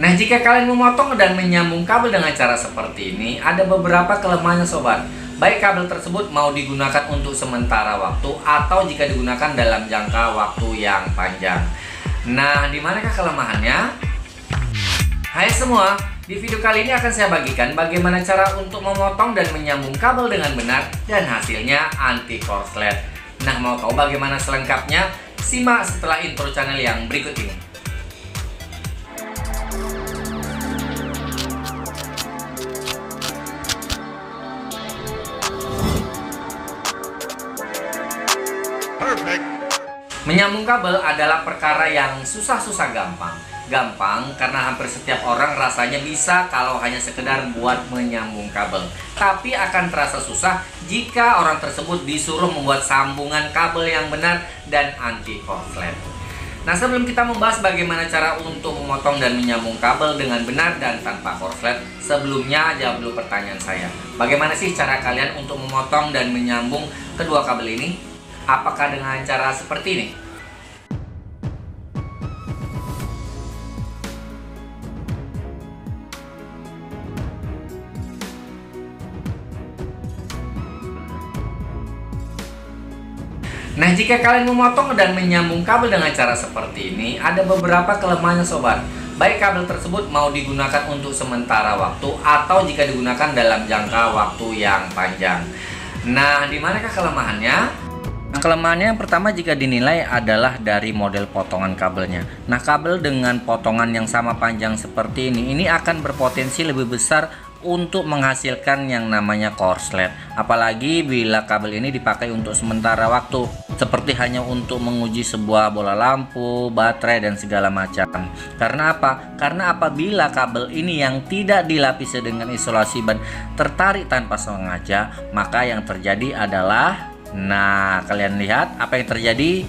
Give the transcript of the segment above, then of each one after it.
Nah, jika kalian memotong dan menyambung kabel dengan cara seperti ini, ada beberapa kelemahannya sobat. Baik kabel tersebut mau digunakan untuk sementara waktu atau jika digunakan dalam jangka waktu yang panjang. Nah, di manakah kelemahannya? Hai semua, di video kali ini akan saya bagikan bagaimana cara untuk memotong dan menyambung kabel dengan benar dan hasilnya anti korslet. Nah, mau tahu bagaimana selengkapnya? Simak setelah intro channel yang berikut ini. Menyambung kabel adalah perkara yang susah-susah gampang. Gampang karena hampir setiap orang rasanya bisa kalau hanya sekedar buat menyambung kabel. Tapi akan terasa susah jika orang tersebut disuruh membuat sambungan kabel yang benar dan anti korslet. Nah, sebelum kita membahas bagaimana cara untuk memotong dan menyambung kabel dengan benar dan tanpa korslet, sebelumnya jawab dulu pertanyaan saya. Bagaimana sih cara kalian untuk memotong dan menyambung kedua kabel ini? Apakah dengan cara seperti ini? Nah, jika kalian memotong dan menyambung kabel dengan cara seperti ini, ada beberapa kelemahannya sobat. Baik kabel tersebut mau digunakan untuk sementara waktu atau jika digunakan dalam jangka waktu yang panjang. Nah, di manakah kelemahannya? Nah, kelemahannya yang pertama jika dinilai adalah dari model potongan kabelnya. Nah, kabel dengan potongan yang sama panjang seperti ini akan berpotensi lebih besar untuk menghasilkan yang namanya korslet. Apalagi bila kabel ini dipakai untuk sementara waktu, seperti hanya untuk menguji sebuah bola lampu, baterai, dan segala macam. Karena apa? Karena apabila kabel ini yang tidak dilapisi dengan isolasi ban tertarik tanpa sengaja, maka yang terjadi adalah, nah, kalian lihat apa yang terjadi?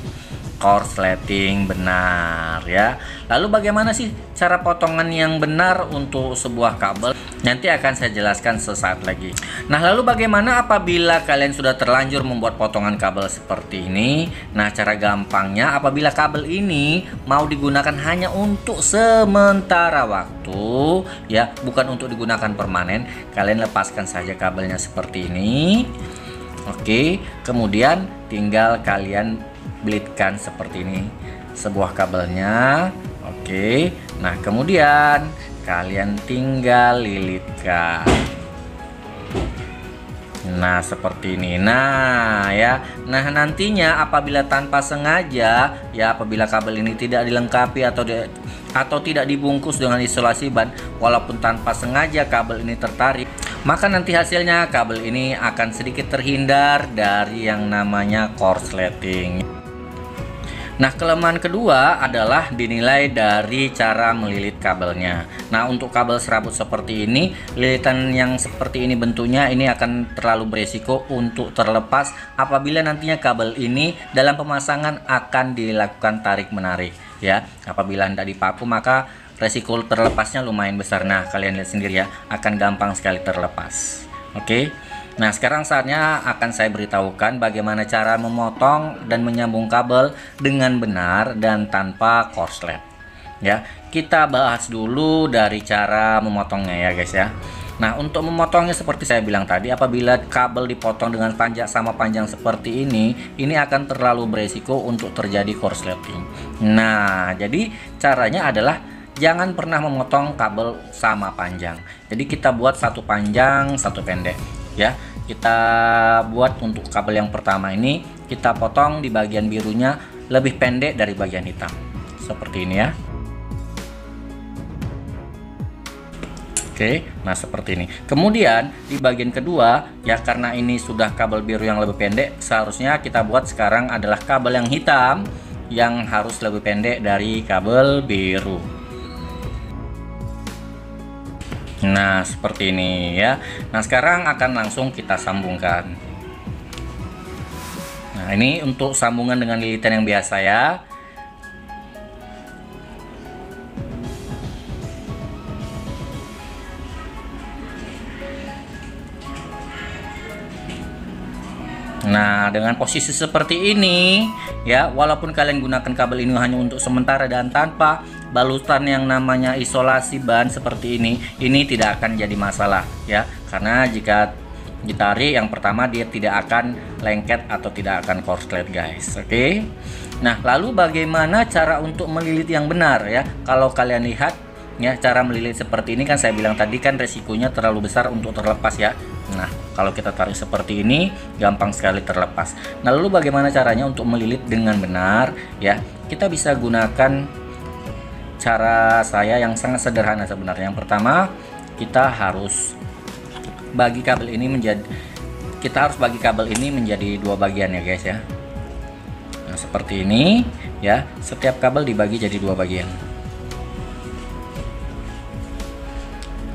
Korsleting, benar ya. Lalu bagaimana sih cara potongan yang benar untuk sebuah kabel? Nanti akan saya jelaskan sesaat lagi. Nah, lalu bagaimana apabila kalian sudah terlanjur membuat potongan kabel seperti ini? Nah, cara gampangnya apabila kabel ini mau digunakan hanya untuk sementara waktu ya, bukan untuk digunakan permanen, kalian lepaskan saja kabelnya seperti ini. Oke, kemudian tinggal kalian belitkan seperti ini sebuah kabelnya. Oke, nah kemudian kalian tinggal lilitkan. Nah, seperti ini. Nah, ya. Nah, nantinya apabila tanpa sengaja ya, apabila kabel ini tidak dilengkapi atau tidak dibungkus dengan isolasi ban, walaupun tanpa sengaja kabel ini tertarik, maka nanti hasilnya kabel ini akan sedikit terhindar dari yang namanya korsleting. Nah, kelemahan kedua adalah dinilai dari cara melilit kabelnya. Nah, untuk kabel serabut seperti ini, lilitan yang seperti ini bentuknya ini akan terlalu berisiko untuk terlepas apabila nantinya kabel ini dalam pemasangan akan dilakukan tarik-menarik ya. Apabila hendak dipaku, maka resiko terlepasnya lumayan besar. Nah, kalian lihat sendiri ya, akan gampang sekali terlepas. Oke. Nah, sekarang saatnya akan saya beritahukan bagaimana cara memotong dan menyambung kabel dengan benar dan tanpa korslet. Ya, kita bahas dulu dari cara memotongnya ya guys ya. Nah, untuk memotongnya seperti saya bilang tadi, apabila kabel dipotong dengan panjang sama panjang seperti ini akan terlalu beresiko untuk terjadi korsleting. Nah, jadi caranya adalah jangan pernah memotong kabel sama panjang. Jadi kita buat satu panjang, satu pendek. Ya, kita buat untuk kabel yang pertama ini kita potong di bagian birunya lebih pendek dari bagian hitam seperti ini ya. Oke, nah seperti ini. Kemudian di bagian kedua ya, karena ini sudah kabel biru yang lebih pendek, seharusnya kita buat sekarang adalah kabel yang hitam yang harus lebih pendek dari kabel biru. Nah, seperti ini ya. Nah, sekarang akan langsung kita sambungkan. Nah, ini untuk sambungan dengan lilitan yang biasa ya. Nah, Nah, dengan posisi seperti ini ya, walaupun kalian gunakan kabel ini hanya untuk sementara dan tanpa balutan yang namanya isolasi ban seperti ini tidak akan jadi masalah ya, karena jika ditarik, yang pertama dia tidak akan lengket atau tidak akan korslet guys. Oke. Nah, lalu bagaimana cara untuk melilit yang benar ya? Kalau kalian lihat ya, cara melilit seperti ini kan saya bilang tadi kan resikonya terlalu besar untuk terlepas ya. Nah, kalau kita tarik seperti ini gampang sekali terlepas. Nah, lalu bagaimana caranya untuk melilit dengan benar ya? Kita bisa gunakan cara saya yang sangat sederhana sebenarnya. Yang pertama, kita harus bagi kabel ini menjadi dua bagian ya guys ya. Nah, seperti ini ya, setiap kabel dibagi jadi dua bagian.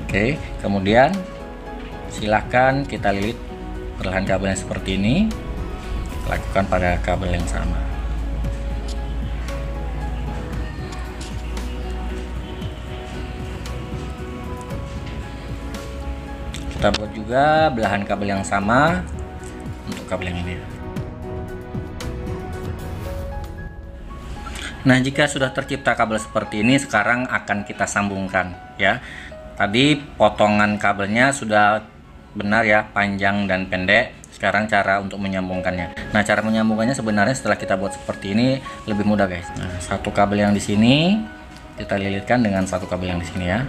Oke, kemudian silahkan kita lilit perlahan kabelnya seperti ini, lakukan pada kabel yang sama. Kita buat juga belahan kabel yang sama untuk kabel yang ini. Nah, jika sudah tercipta kabel seperti ini, sekarang akan kita sambungkan ya. Tadi potongan kabelnya sudah benar ya, panjang dan pendek. Sekarang cara untuk menyambungkannya. Nah, cara menyambungkannya sebenarnya setelah kita buat seperti ini lebih mudah guys. Nah, satu kabel yang di sini kita lilitkan dengan satu kabel yang di sini ya,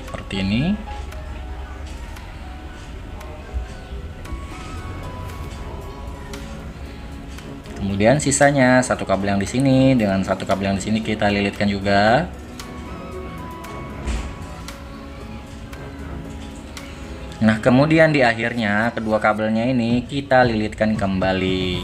seperti ini. Kemudian sisanya satu kabel yang di sini dengan satu kabel yang di sini kita lilitkan juga. Nah, kemudian di akhirnya kedua kabelnya ini kita lilitkan kembali.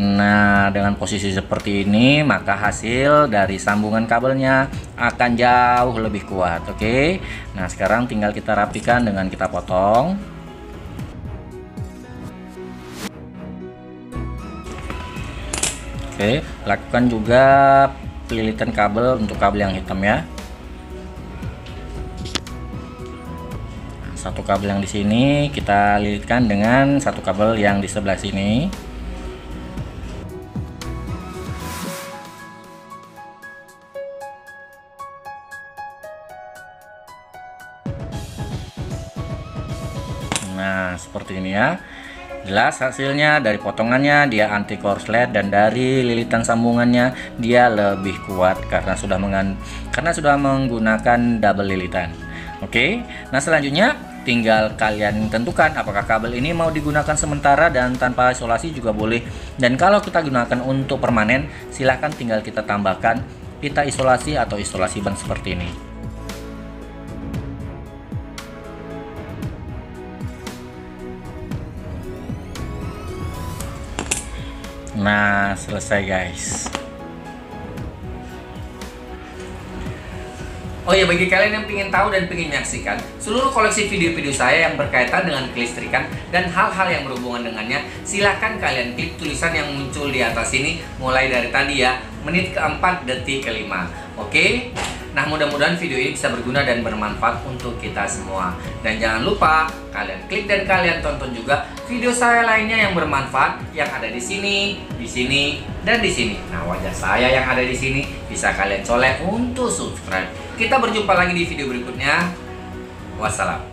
Nah, dengan posisi seperti ini maka hasil dari sambungan kabelnya akan jauh lebih kuat. Oke. Nah, sekarang tinggal kita rapikan dengan kita potong. Oke, lakukan juga pelilitan kabel untuk kabel yang hitam ya. Nah, satu kabel yang di sini kita lilitkan dengan satu kabel yang di sebelah sini. Nah, seperti ini ya. Jelas hasilnya dari potongannya dia anti korslet dan dari lilitan sambungannya dia lebih kuat karena sudah menggunakan double lilitan. Oke. Nah, selanjutnya tinggal kalian tentukan apakah kabel ini mau digunakan sementara dan tanpa isolasi juga boleh. Dan kalau kita gunakan untuk permanen, silahkan tinggal kita tambahkan pita isolasi atau isolasi ban seperti ini. Nah, selesai guys. Oh ya, bagi kalian yang ingin tahu dan ingin menyaksikan seluruh koleksi video-video saya yang berkaitan dengan kelistrikan dan hal-hal yang berhubungan dengannya, silahkan kalian klik tulisan yang muncul di atas ini mulai dari tadi ya, menit keempat, detik kelima. Oke? Nah, mudah-mudahan video ini bisa berguna dan bermanfaat untuk kita semua. Dan jangan lupa kalian klik dan kalian tonton juga video saya lainnya yang bermanfaat yang ada di sini, dan di sini. Nah, wajah saya yang ada di sini bisa kalian colek untuk subscribe. Kita berjumpa lagi di video berikutnya. Wassalam.